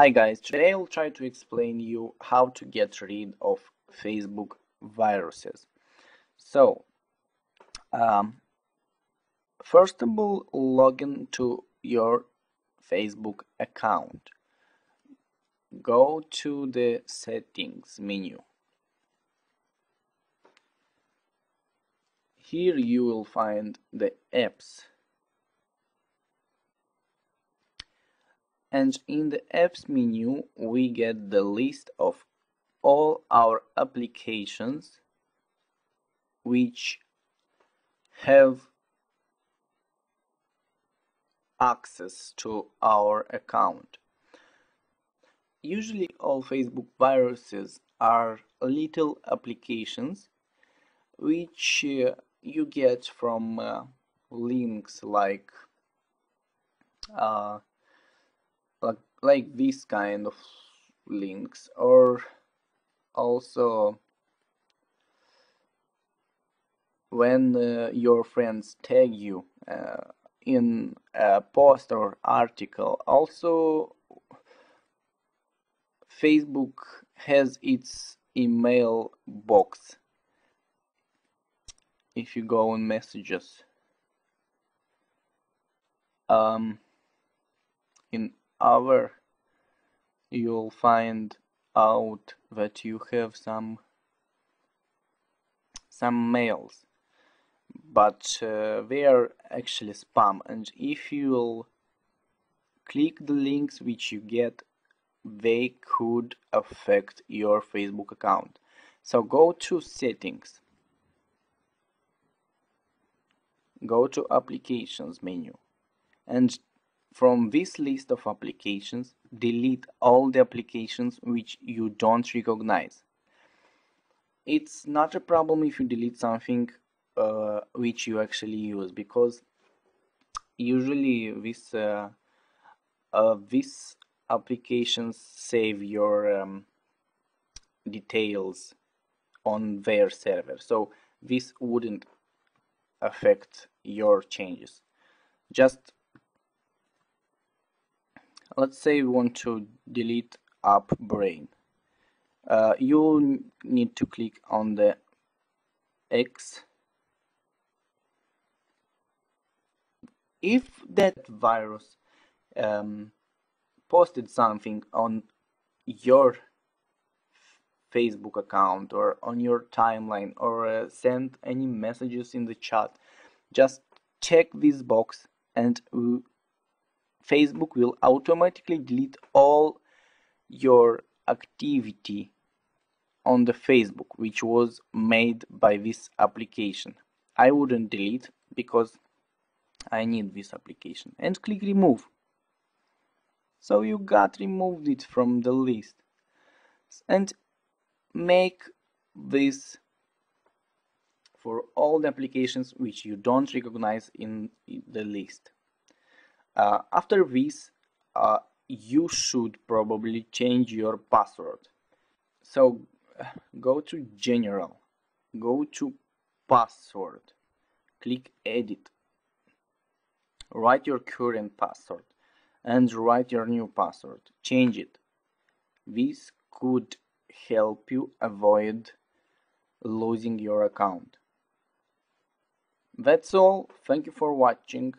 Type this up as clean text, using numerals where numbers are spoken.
Hi guys, today I'll try to explain you how to get rid of Facebook viruses. So first of all, log in to your Facebook account. Go to the settings menu. Here you will find the apps. And in the apps menu we get the list of all our applications which have access to our account. Usually all Facebook viruses are little applications which you get from links like this kind of links, or also when your friends tag you in a post or article. Also Facebook has its email box. If you go on messages, in hour you'll find out that you have some mails, but they are actually spam, and if you'll click the links which you get, they could affect your Facebook account. So go to settings, go to applications menu, and from this list of applications, delete all the applications which you don't recognize. It's not a problem if you delete something which you actually use, because usually these applications save your details on their server, so this wouldn't affect your changes. Just let's say we want to delete AppBrain. You need to click on the X. If that virus posted something on your Facebook account or on your timeline, or sent any messages in the chat, just check this box and Facebook will automatically delete all your activity on the Facebook which was made by this application. I wouldn't delete because I need this application, and click remove. So you got removed it from the list, and make this for all the applications which you don't recognize in the list. After this, you should probably change your password. So go to General, go to Password, click Edit, write your current password and write your new password, change it. This could help you avoid losing your account. That's all. Thank you for watching.